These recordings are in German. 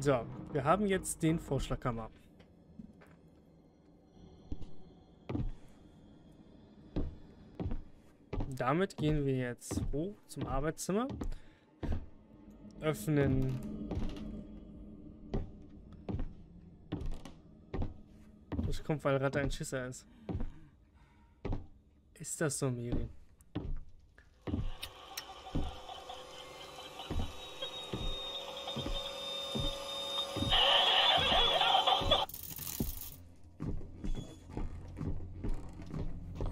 So, wir haben jetzt den Vorschlaghammer. Damit gehen wir jetzt hoch zum Arbeitszimmer, öffnen das kommt, weil Ratte ein Schisser ist. Ist das so, Miri?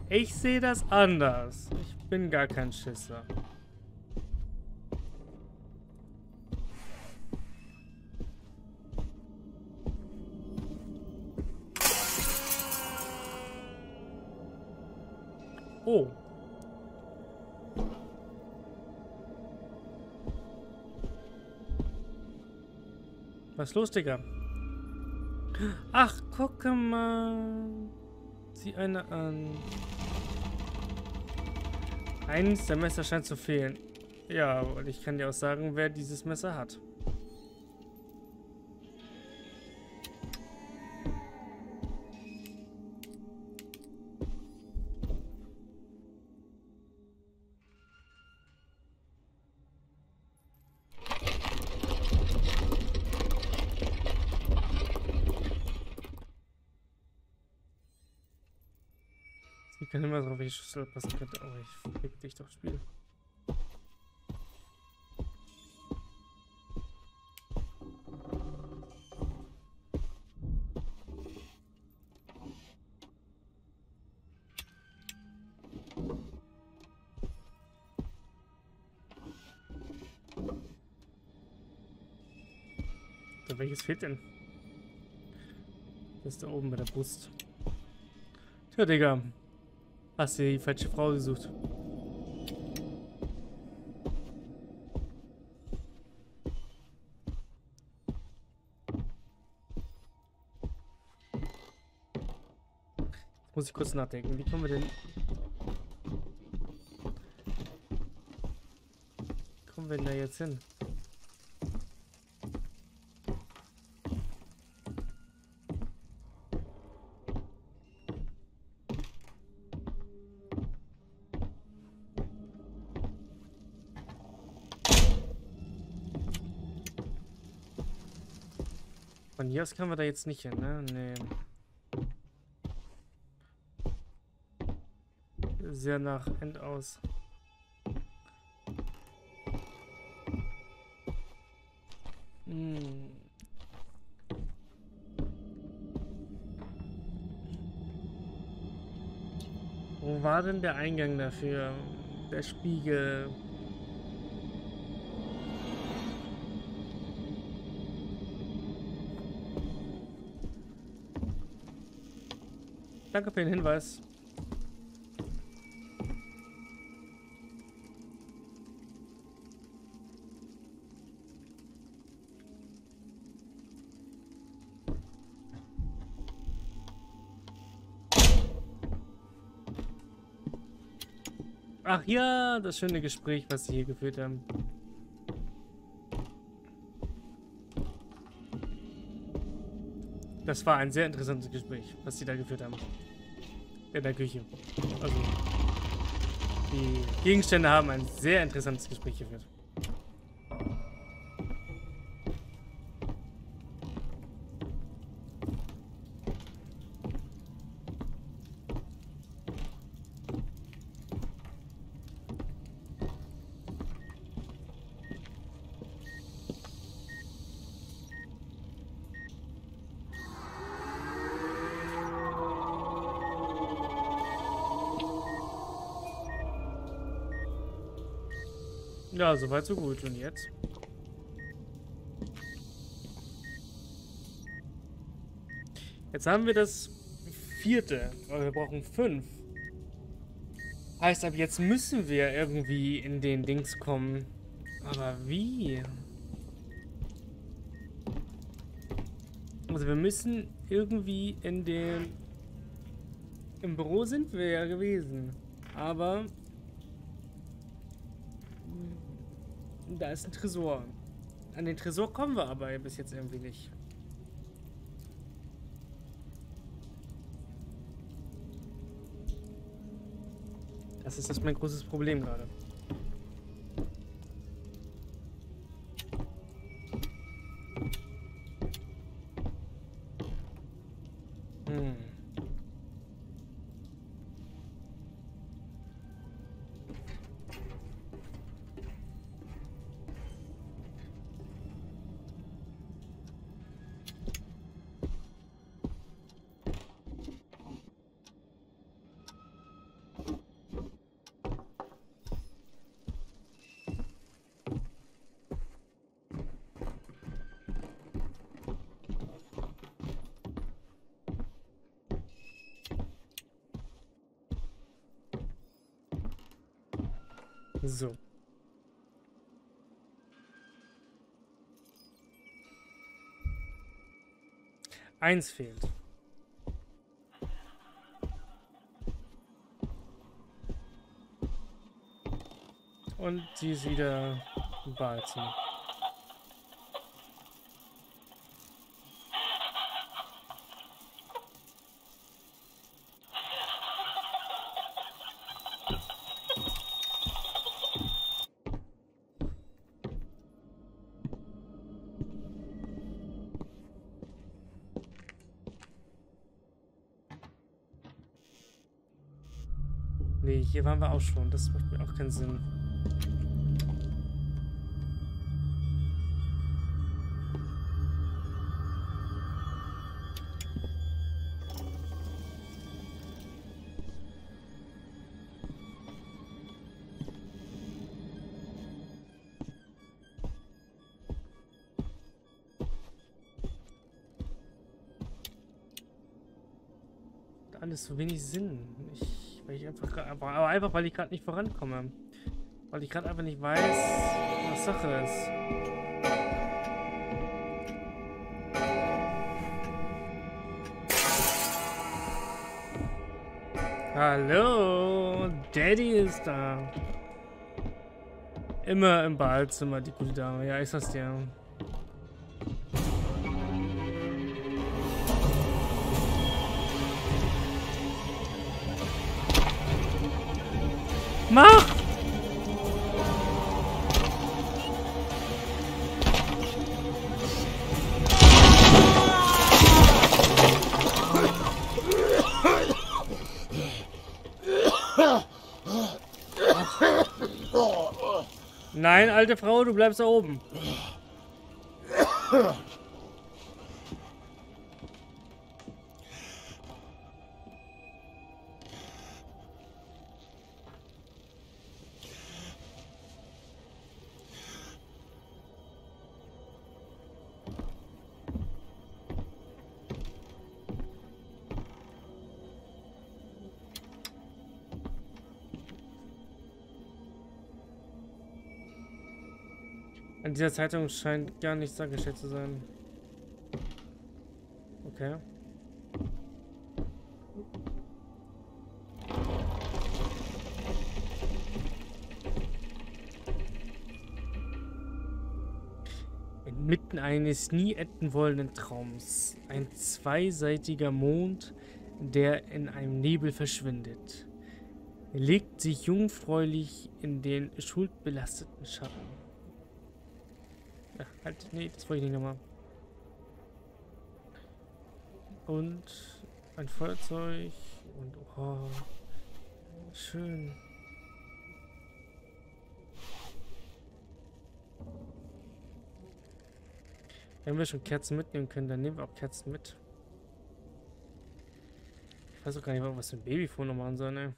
Ich sehe das anders. Ich bin gar kein Schisser. Oh. Was ist los, Digga? Ach, guck mal. Sieh eine an. Eins der Messer scheint zu fehlen. Ja, und ich kann dir auch sagen, wer dieses Messer hat. Ich kann immer so auf welche Schüssel passen könnte, aber ich fick dich doch, Spiel. So, welches fehlt denn? Das ist da oben bei der Brust. Tja, Digga. Hast du die falsche Frau gesucht? Jetzt muss ich kurz nachdenken. Wie kommen wir denn? Wie kommen wir denn da jetzt hin? Von hier aus kann man da jetzt nicht hin, ne? Nee. Sehr nach End aus. Hm. Wo war denn der Eingang dafür? Der Spiegel. Danke für den Hinweis. Ach ja, das schöne Gespräch, was Sie hier geführt haben. Das war ein sehr interessantes Gespräch, was sie da geführt haben. In der Küche. Also, die Gegenstände haben ein sehr interessantes Gespräch geführt. Ja, soweit so gut. Und jetzt? Jetzt haben wir das vierte, aber wir brauchen 5. Heißt, ab jetzt müssen wir irgendwie in den Dings kommen. Aber wie? Also wir müssen irgendwie in den... Im Büro sind wir ja gewesen. Aber... Da ist ein Tresor. An den Tresor kommen wir aber bis jetzt irgendwie nicht. Das ist mein großes Problem gerade. So. Eins fehlt. Und sie ist wieder im Badezimmer. Hier waren wir auch schon, das macht mir auch keinen Sinn. Hat alles so wenig Sinn. Aber einfach, weil ich gerade nicht vorankomme. Weil ich gerade einfach nicht weiß, was Sache ist. Hallo, Daddy ist da. Immer im Badezimmer, die gute Dame. Ja, ich sag's dir. Mach! Nein, alte Frau, du bleibst da oben. In dieser Zeitung scheint gar nichts angestellt zu sein. Okay. Inmitten eines nie enden wollenden Traums. Ein zweiseitiger Mond, der in einem Nebel verschwindet. Legt sich jungfräulich in den schuldbelasteten Schatten. Ach, halt, nee, das wollte ich nicht nochmal. Und ein Feuerzeug und oh, schön. Wenn wir schon Kerzen mitnehmen können, dann nehmen wir auch Kerzen mit. Ich weiß auch gar nicht, was wir mit dem Babyfon noch machen sollen, ey.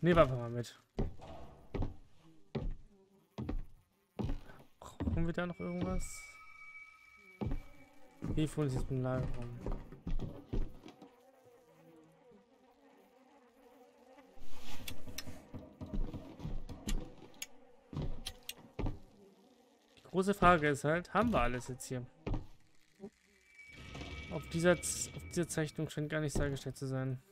Nehmen wir einfach mal mit. Brauchen wir da noch irgendwas? Wie voll ist jetzt mit dem Lagerraum? Die große Frage ist halt, haben wir alles jetzt hier? Auf dieser Zeichnung scheint gar nichts dargestellt zu sein.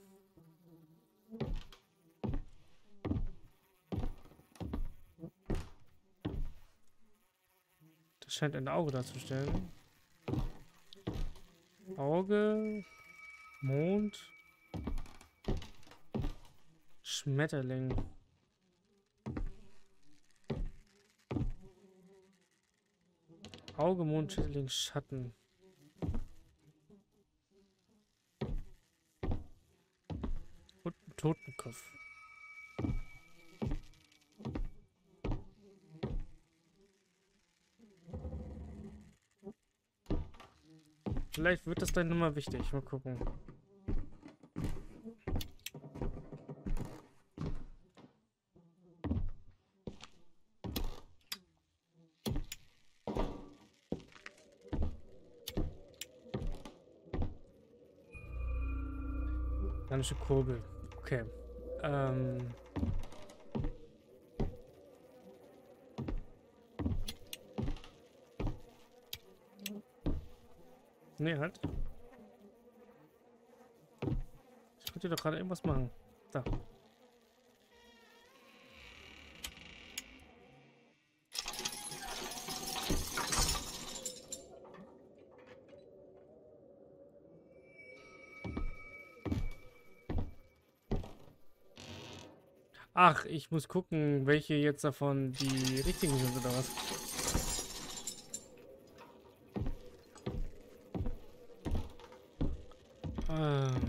Das scheint ein Auge darzustellen. Auge, Mond, Schmetterling. Auge, Mond, Schmetterling, Schatten. Und ein Totenkopf. Vielleicht wird das dann nochmal wichtig. Mal gucken. Eine Kurbel. Okay. Nee, halt. Ich wollte doch gerade irgendwas machen. Da. Ach, ich muss gucken, welche jetzt davon die richtigen sind oder was. Warte mal.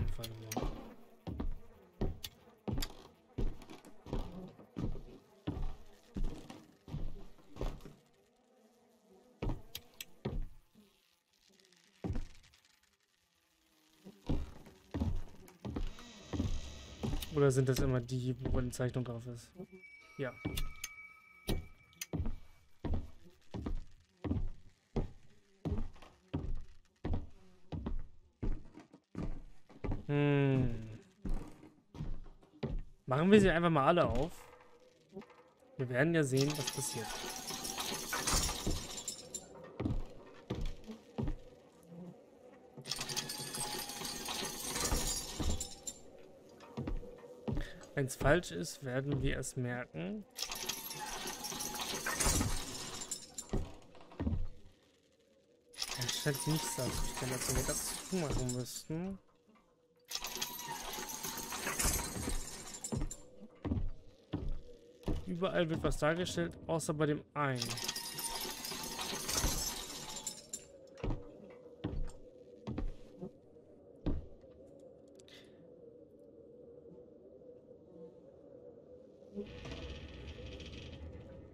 Oder sind das immer die, wo eine Zeichnung drauf ist? Ja. Machen wir sie einfach mal alle auf. Wir werden ja sehen, was passiert. Wenn es falsch ist, werden wir es merken. Es scheint nichts darzustellen, dass wir das zumachen müssten. Überall wird was dargestellt, außer bei dem einen.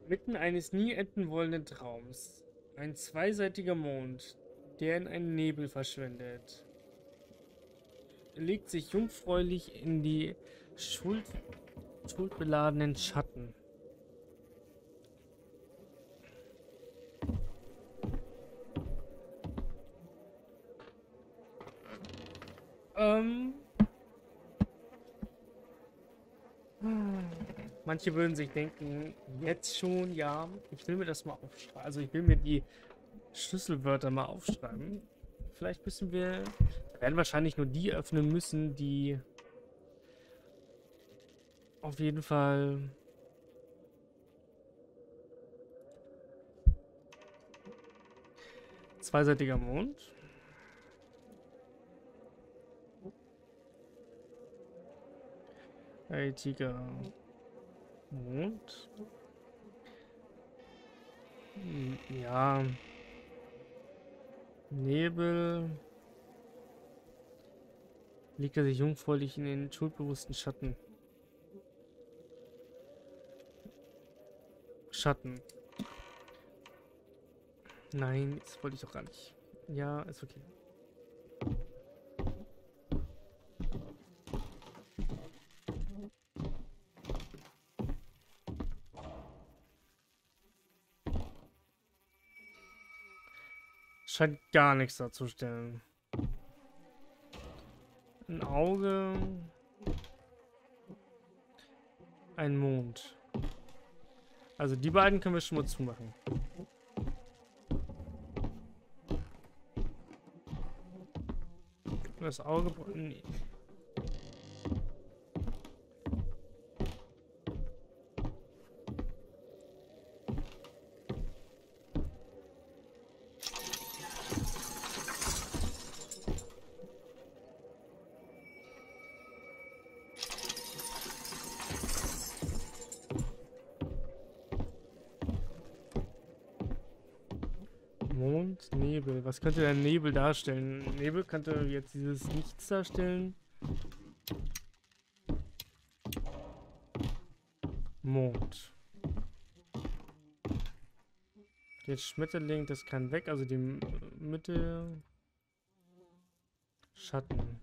Mitten eines nie enden wollenden Traums. Ein zweiseitiger Mond, der in einen Nebel verschwindet. Er legt sich jungfräulich in die schuldbeladenen Schatten. Manche würden sich denken, jetzt schon, ja, ich will mir das mal aufschreiben. Also ich will mir die Schlüsselwörter mal aufschreiben. Vielleicht müssen wir, werden wahrscheinlich nur die öffnen müssen, die auf jeden Fall zweiseitiger Mond. Hey, Tiger. Mond. Ja. Nebel. Liegt er sich jungfräulich in den schuldbewussten Schatten. Schatten. Nein, das wollte ich doch gar nicht. Ja, ist okay. Scheint gar nichts darzustellen. Ein Auge. Ein Mond. Also die beiden können wir schon mal zumachen. Das Auge... Nee. Nebel. Was könnte der Nebel darstellen? Nebel könnte jetzt dieses Nichts darstellen. Mond. Den Schmetterling, das kann weg, also die Mitte. Schatten.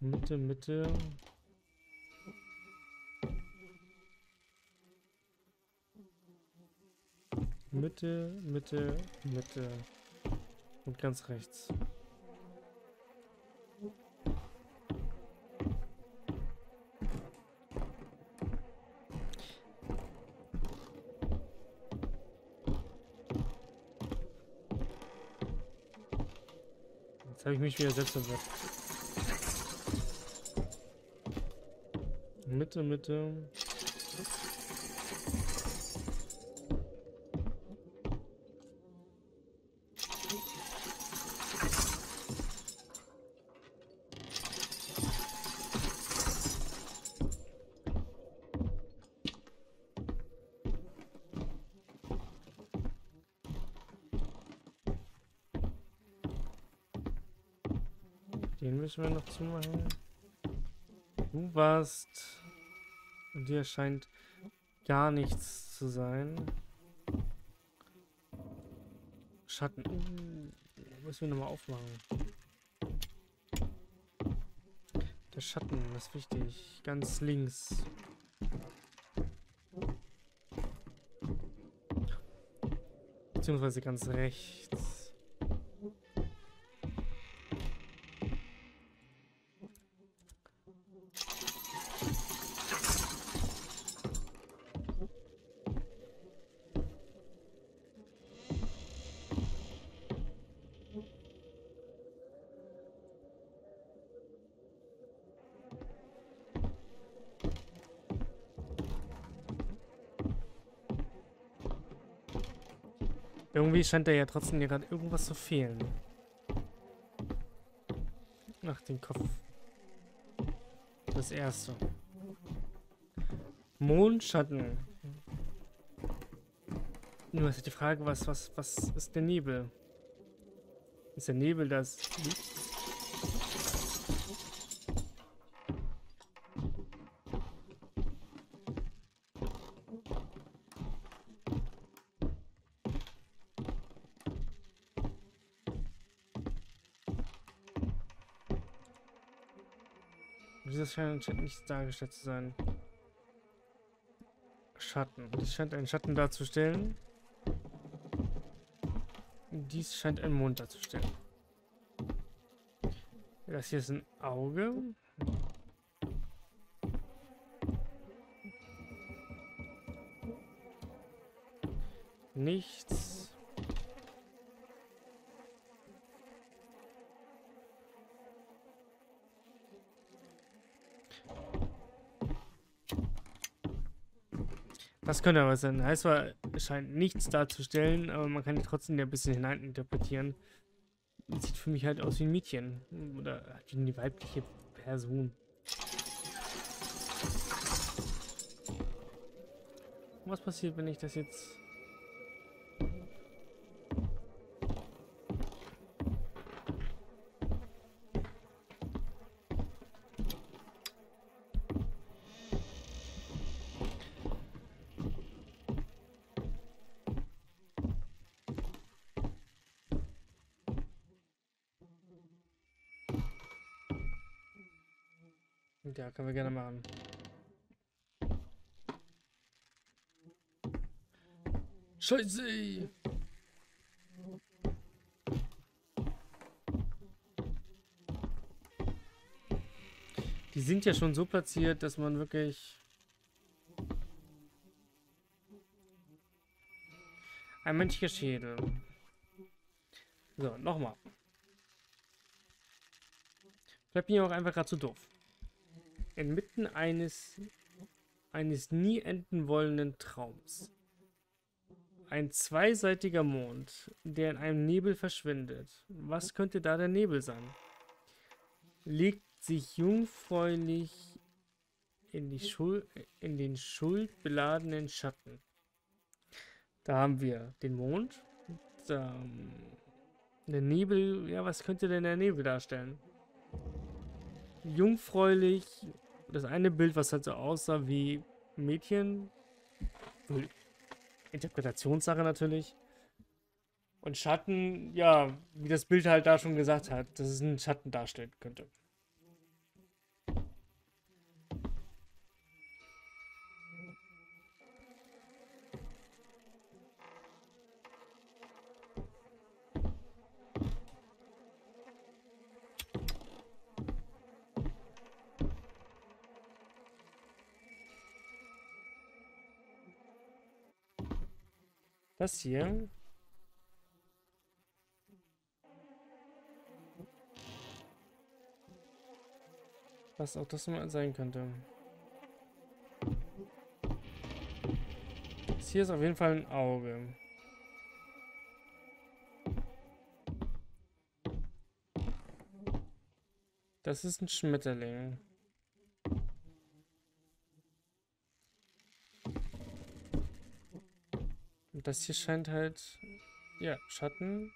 Mitte. Mitte. Und ganz rechts. Jetzt habe ich mich wieder selbst verwirrt. Mitte. Den müssen wir noch zumachen. Du warst... Und hier scheint gar nichts zu sein. Schatten. Müssen wir nochmal aufmachen. Der Schatten, das ist wichtig. Ganz links. Beziehungsweise ganz rechts. Irgendwie scheint da ja trotzdem gerade irgendwas zu fehlen. Ach, den Kopf. Das erste. Mondschatten. Nur ist die Frage, was ist der Nebel? Ist der Nebel das Licht? Das scheint nicht dargestellt zu sein. Schatten. Das scheint einen Schatten darzustellen. Dies scheint einen Mond darzustellen. Das hier ist ein Auge. Nichts. Das könnte aber sein. Heißt zwar, es scheint nichts darzustellen, aber man kann trotzdem ja ein bisschen hineininterpretieren. Sieht für mich halt aus wie ein Mädchen. Oder halt wie eine weibliche Person. Was passiert, wenn ich das jetzt... Ja, können wir gerne machen. Scheiße! Die sind ja schon so platziert, dass man wirklich Ein menschlicher Schädel. So, nochmal. Vielleicht bin ich auch einfach gerade zu doof. Inmitten eines nie enden wollenden Traums. Ein zweiseitiger Mond, der in einem Nebel verschwindet. Was könnte da der Nebel sein? Legt sich jungfräulich in den schuldbeladenen Schatten. Da haben wir den Mond. Da, der Nebel. Ja, was könnte denn der Nebel darstellen? Jungfräulich. Das eine Bild, was halt so aussah wie Mädchen. Interpretationssache natürlich. Und Schatten, ja, wie das Bild halt da schon gesagt hat, dass es einen Schatten darstellen könnte. Das hier. Was auch das mal sein könnte. Das hier ist auf jeden Fall ein Auge. Das ist ein Schmetterling. Und das hier scheint halt, ja, Schatten.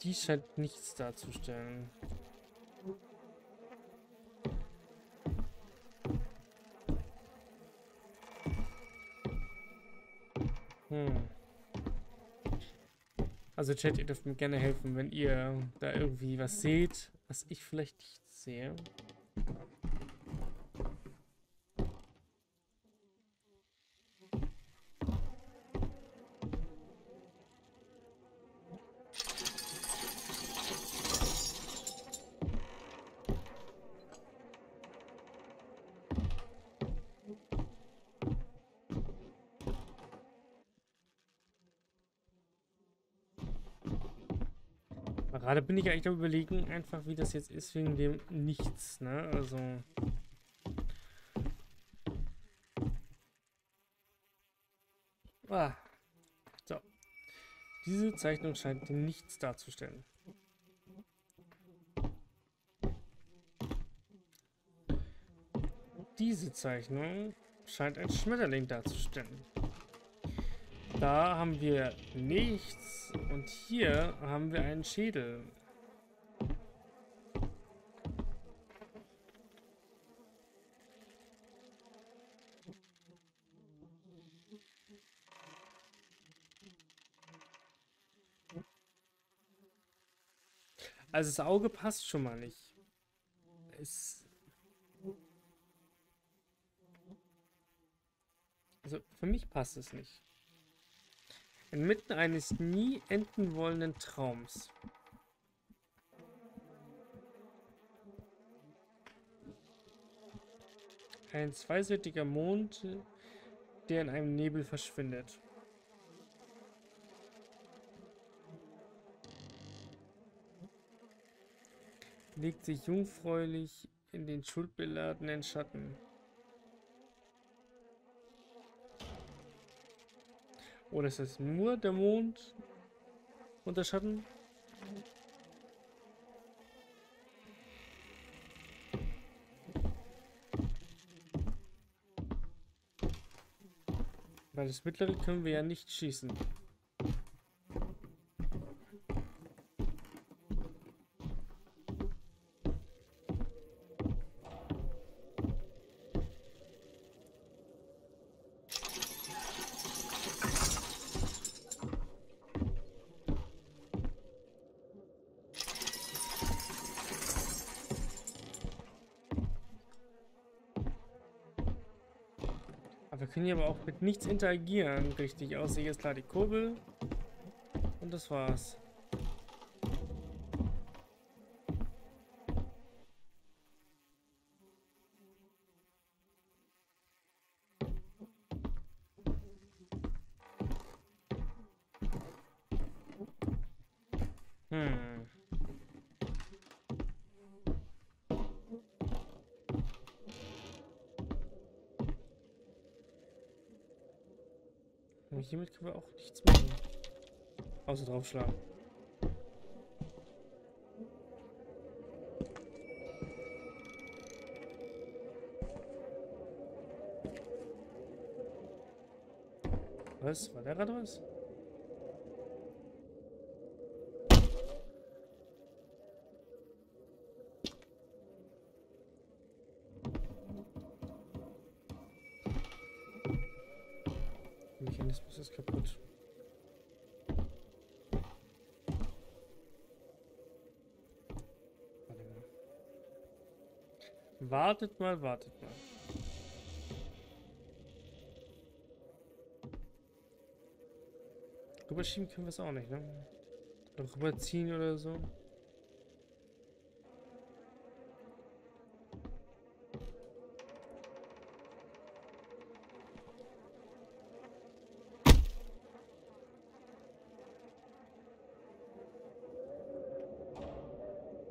Die scheint nichts darzustellen. Also Chat, ihr dürft mir gerne helfen, wenn ihr da irgendwie was seht, was ich vielleicht nicht sehe. Gerade bin ich eigentlich am Überlegen, einfach wie das jetzt ist wegen dem Nichts, ne? Also. Ah. So. Diese Zeichnung scheint nichts darzustellen. Diese Zeichnung scheint ein Schmetterling darzustellen. Da haben wir nichts und hier haben wir einen Schädel. Also das Auge passt schon mal nicht. Also für mich passt es nicht. Inmitten eines nie enden wollenden Traums. Ein zweiseitiger Mond, der in einem Nebel verschwindet. Legt sich jungfräulich in den schuldbeladenen Schatten. Oder ist das nur der Mond und der Schatten? Weil das mittlere können wir ja nicht schießen. Können hier aber auch mit nichts interagieren, richtig, außer hier ist klar die Kurbel und das war's. Und hiermit können wir auch nichts machen. Außer draufschlagen. Was? War der gerade was? Der Mechanismus ist kaputt. Wartet mal, wartet mal. Rüberschieben können wir es auch nicht, ne? Oder rüberziehen oder so.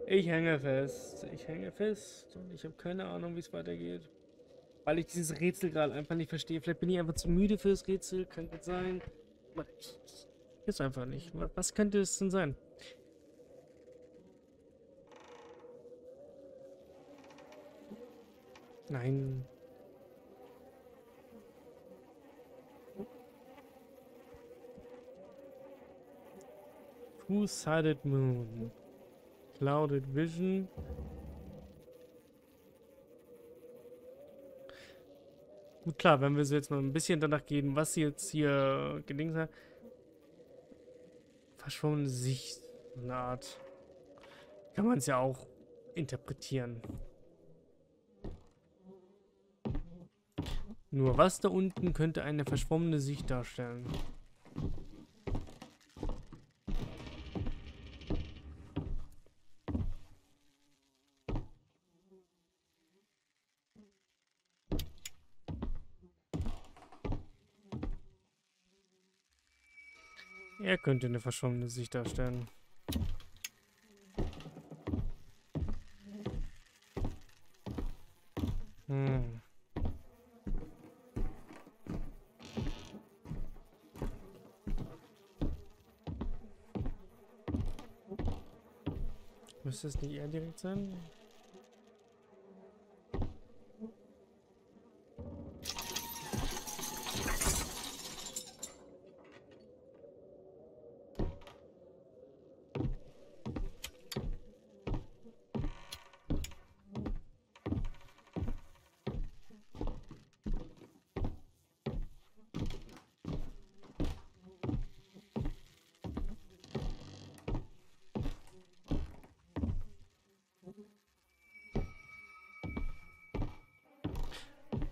Ich hänge fest und ich habe keine Ahnung, wie es weitergeht. Weil ich dieses Rätsel gerade einfach nicht verstehe. Vielleicht bin ich einfach zu müde für das Rätsel, kann gut sein. Aber ich weiß einfach nicht. Was könnte es denn sein? Nein. Two-sided moon. Clouded Vision. Gut, klar, wenn wir so jetzt mal ein bisschen danach gehen, was jetzt hier gelingt hat. Verschwommene Sicht, eine Art. Kann man es ja auch interpretieren. Nur was da unten könnte eine verschwommene Sicht darstellen? Er könnte eine verschwommene Sicht darstellen. Müsste es nicht eher direkt sein?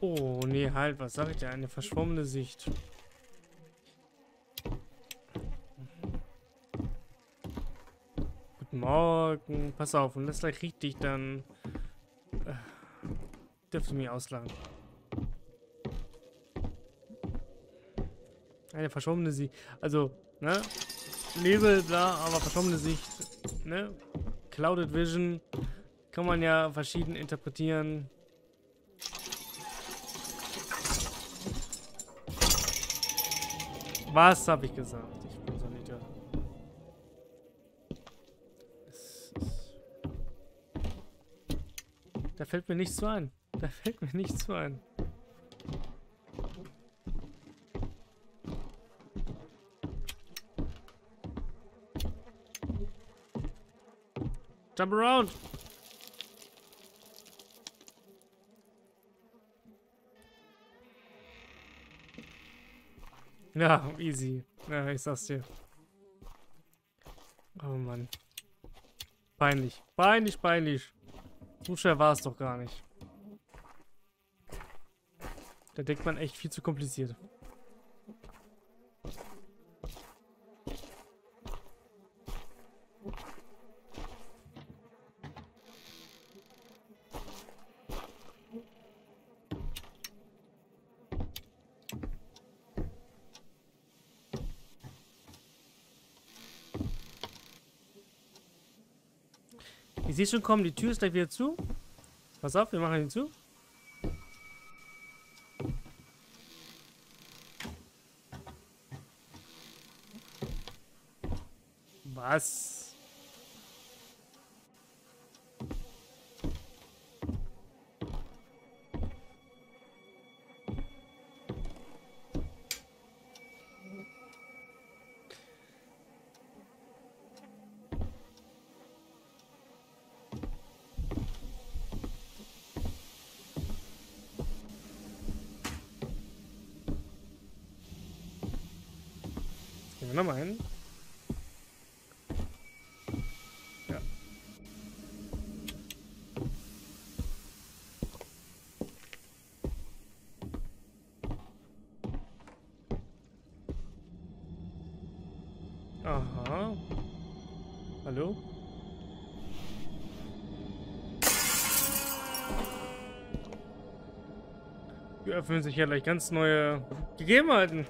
Oh, nee, halt, was sag ich da? Eine verschwommene Sicht. Guten Morgen. Pass auf, und das gleich richtig, dann dürft ihr mich auslachen. Eine verschwommene Sicht. Also, ne? Nebel da, aber verschwommene Sicht, ne? Clouded Vision. Kann man ja verschieden interpretieren. Was habe ich gesagt? Ich bin so nicht da. Da fällt mir nichts zu ein. Da fällt mir nichts zu ein. Jump around! Ja, easy. Ja, ich sag's dir. Oh Mann. Peinlich. Peinlich, peinlich. So schwer war es doch gar nicht. Da denkt man echt viel zu kompliziert. Ich sehe schon kommen, die Tür ist gleich wieder zu. Pass auf, wir machen ihn zu. Was? Jetzt gehen wir nochmal hin. Aha. Hallo? Hier öffnen sich ja gleich ganz neue Gegebenheiten.